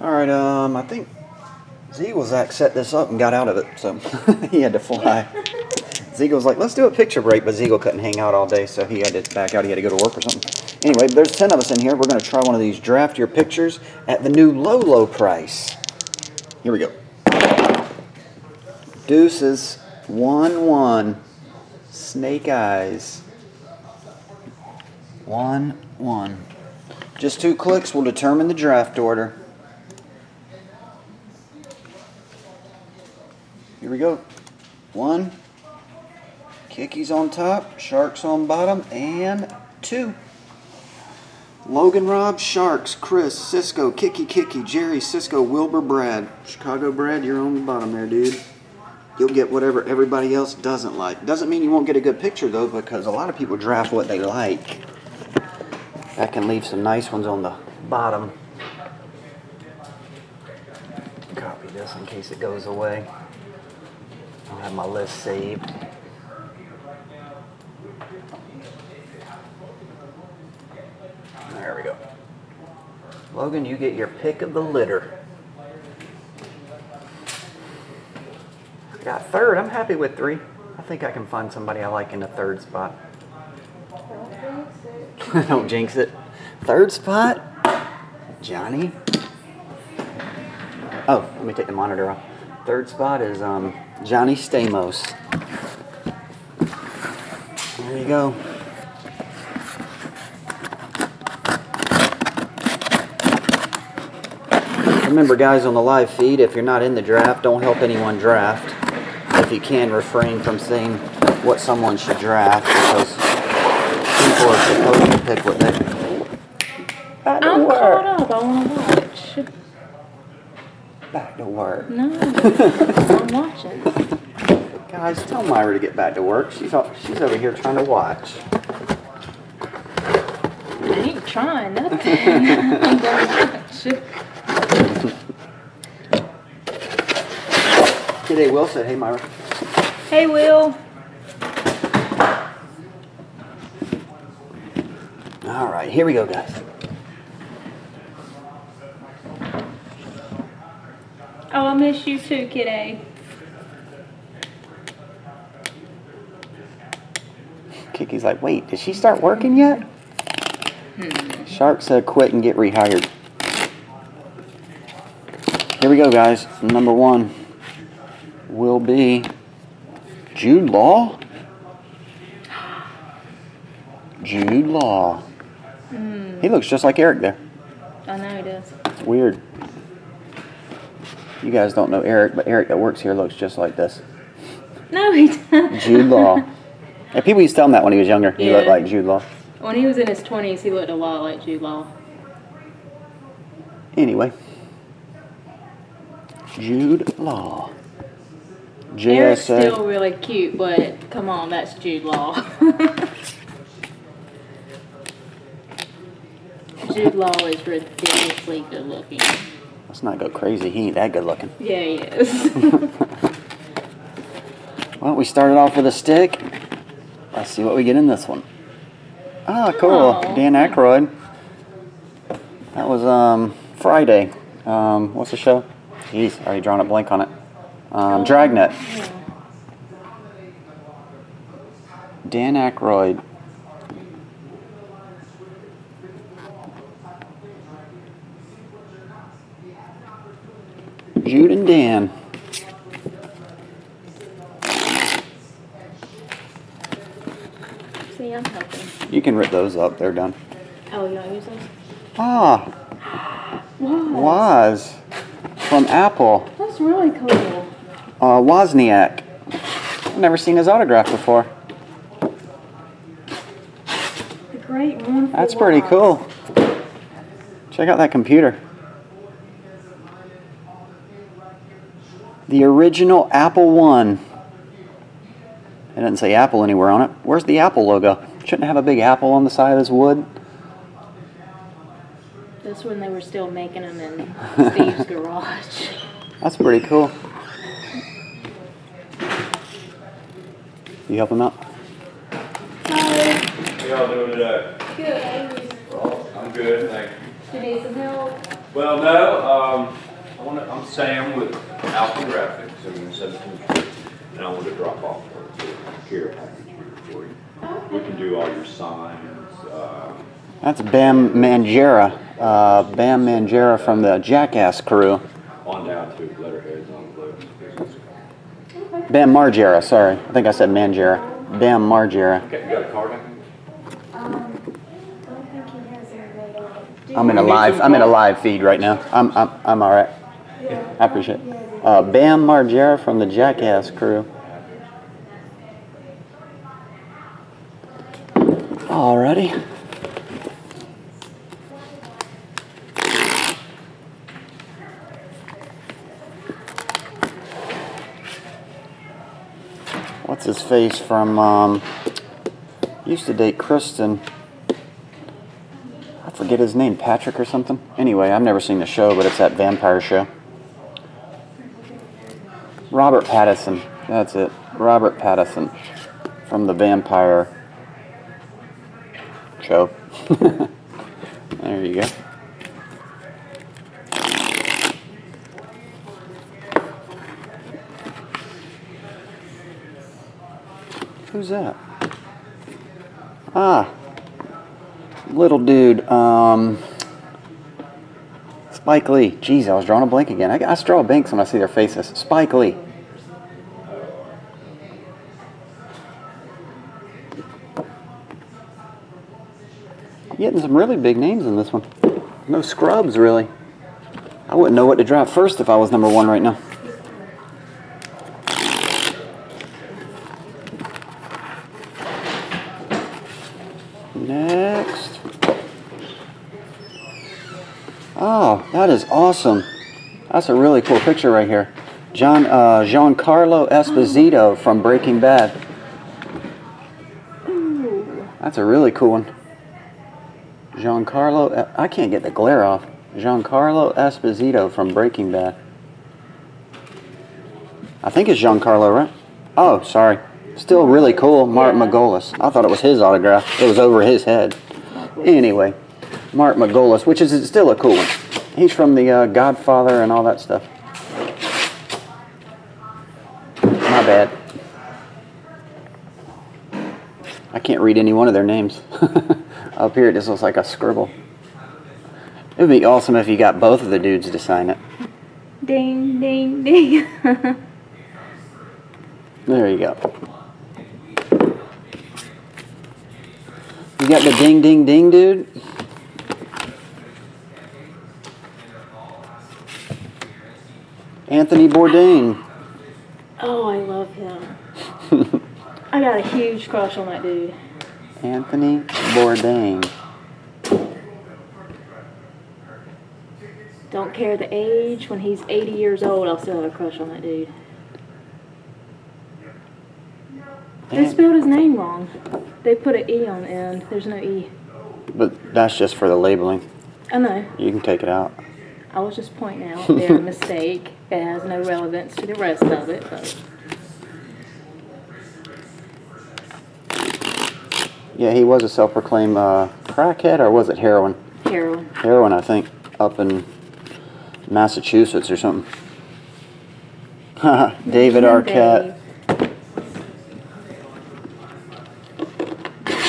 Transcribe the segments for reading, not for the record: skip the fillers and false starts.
Alright, I think Zach set this up and got out of it, so he had to fly. Zeke was like, let's do a picture break, but Zeke couldn't hang out all day, so he had to back out. He had to go to work or something. Anyway, there's 10 of us in here. We're going to try one of these draft your pictures at the new low, low price. Here we go. Deuces, 1-1, snake eyes, 1-1. Just two clicks will determine the draft order. Here we go. One. Kicky's on top, Sharks on bottom, and two. Logan, Rob, Sharks, Chris, Cisco, Kicky, Jerry, Cisco, Wilbur, Brad. Chicago, Brad, you're on the bottom there, dude. You'll get whatever everybody else doesn't like. Doesn't mean you won't get a good picture, though, because a lot of people draft what they like. That can leave some nice ones on the bottom. Copy this in case it goes away. I don't have my list saved. There we go. Logan, you get your pick of the litter. I got third. I'm happy with three. I think I can find somebody I like in the third spot. Don't jinx it. Third spot, Johnny. Oh, let me take the monitor off. Third spot is Johnny Stamos. There you go. Remember, guys, on the live feed, if you're not in the draft, don't help anyone draft. If you can, refrain from saying what someone should draft, because people are supposed to pick what they... Back to work. I'm caught up. I want to watch. Back to work. No, I'm watching. Guys, tell Myra to get back to work. She's over here trying to watch. I ain't trying nothing. I'm going to watch. Today, Will said, hey, Myra. Hey, Will. All right, here we go, guys. Oh, I miss you too, kiddo. Kiki's like, wait, did she start working yet? Hmm. Shark said quit and get rehired. Here we go, guys. Number one will be Jude Law. Jude Law. Mm. He looks just like Eric there. I know he does. It's weird. You guys don't know Eric, but Eric that works here looks just like this. No, he doesn't. Jude Law. And people used to tell him that when he was younger. Yeah. He looked like Jude Law. When he was in his 20s, he looked a lot like Jude Law. Anyway. Jude Law. JSA. Eric's still really cute, but come on, that's Jude Law. Jude Law is ridiculously good looking. Let's not go crazy. He ain't that good looking. Yeah, he is. Well, we started off with a stick. Let's see what we get in this one. Ah, cool. Aww. Dan Aykroyd. That was Friday. What's the show? Jeez, already drawn a blank on it. Dragnet. Yeah. Dan Aykroyd. Jude and Dan. See, I'm helping. You can rip those up. They're done. Oh, you don't use those? Ah. Woz. From Apple. That's really cool. Wozniak. I've never seen his autograph before. The great one. That's pretty cool. Check out that computer. The original Apple One. It doesn't say Apple anywhere on it. Where's the Apple logo? Shouldn't it have a big apple on the side of this wood? That's when they were still making them in Steve's garage. That's pretty cool. You help him out? Hi. How y'all doing today? Good. I'm good, thank you. Do you need some help? Well, no, I'm Sam with Alpha Graphics in 17th Street, and I want to drop off a care package here for you. We can do all your signs. That's Bam Margera. Bam Margera from the Jackass crew. On down to letterheads on the blue. Bam Margera, sorry. I think I said Margera. Bam Margera. Okay, you got a card? I'm in a live feed right now. I'm all right. Yeah. I appreciate it. Bam Margera from the Jackass crew. Alrighty. What's his face from? Used to date Kristen. I forget his name, Patrick or something. Anyway, I've never seen the show, but it's that vampire show. Robert Pattinson, that's it. Robert Pattinson from the vampire show. There you go. Who's that? Ah. Little dude, Spike Lee. Jeez, I was drawing a blank again. I draw blanks when I see their faces. Spike Lee. I'm getting some really big names in this one. No scrubs, really. I wouldn't know what to drop first if I was number one right now. Next. Oh, that is awesome. That's a really cool picture right here. Giancarlo Esposito from Breaking Bad. That's a really cool one. Giancarlo, I can't get the glare off. Giancarlo Esposito from Breaking Bad. I think it's Giancarlo, right? Oh, sorry. Still really cool, Mark Magolis. I thought it was his autograph. It was over his head. Anyway, Mark Magolis, which is still a cool one. He's from the Godfather and all that stuff. My bad. I can't read any one of their names. Up here it just looks like a scribble. It would be awesome if you got both of the dudes to sign it. Ding, ding, ding. There you go. You got the ding, ding, ding, dude. Anthony Bourdain. Oh, I love him. I got a huge crush on that dude. Anthony Bourdain. Don't care the age. When he's 80 years old, I'll still have a crush on that dude. They spelled his name wrong. They put an E on the end. There's no E. But that's just for the labeling. I know. You can take it out. I was just pointing out their mistake. It has no relevance to the rest of it. But. Yeah, he was a self-proclaimed crackhead, or was it heroin? Heroin. Heroin, I think, up in Massachusetts or something. David Arquette.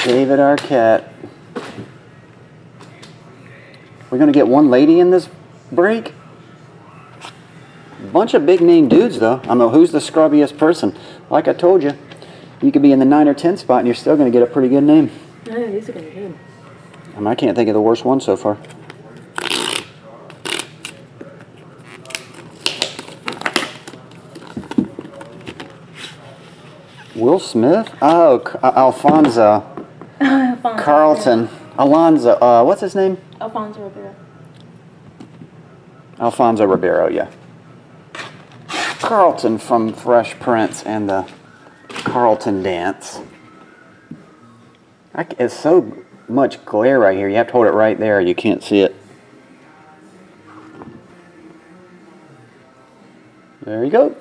David Arquette. We're going to get one lady in this break? Bunch of big name dudes, though. I don't know who's the scrubbiest person. Like I told you, you could be in the 9 or 10 spot and you're still going to get a pretty good name. No, these are going to be good. I mean, I can't think of the worst one so far. Will Smith? Oh, Alfonso. Alfonso Carlton. Ribeiro. Alonso. What's his name? Alfonso Ribeiro. Alfonso Ribeiro, yeah. Carlton from Fresh Prince and the Carlton Dance. It's so much glare right here. You have to hold it right there. You can't see it. There you go.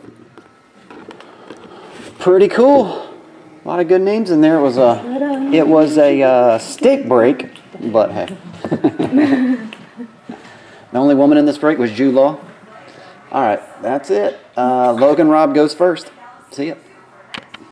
Pretty cool. A lot of good names in there. It was a stick break, but hey. The only woman in this break was Jude Law. All right, that's it. Logan Robb goes first. See ya.